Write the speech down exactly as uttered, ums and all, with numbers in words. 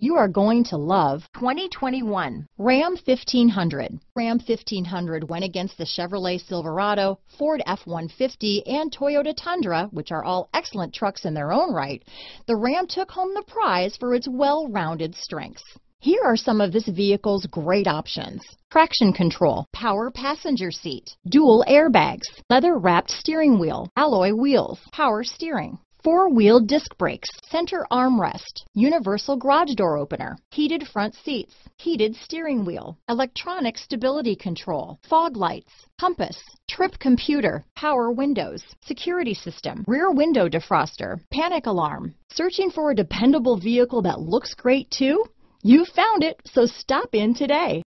You are going to love twenty twenty-one Ram fifteen hundred. Ram fifteen hundred went against the Chevrolet Silverado, Ford F one fifty, and Toyota Tundra, which are all excellent trucks in their own right. The Ram took home the prize for its well-rounded strengths. Here are some of this vehicle's great options: traction control, power passenger seat, dual airbags, leather-wrapped steering wheel, alloy wheels, power steering, four-wheel disc brakes, center armrest, universal garage door opener, heated front seats, heated steering wheel, electronic stability control, fog lights, compass, trip computer, power windows, security system, rear window defroster, panic alarm. Searching for a dependable vehicle that looks great too? You found it, so stop in today.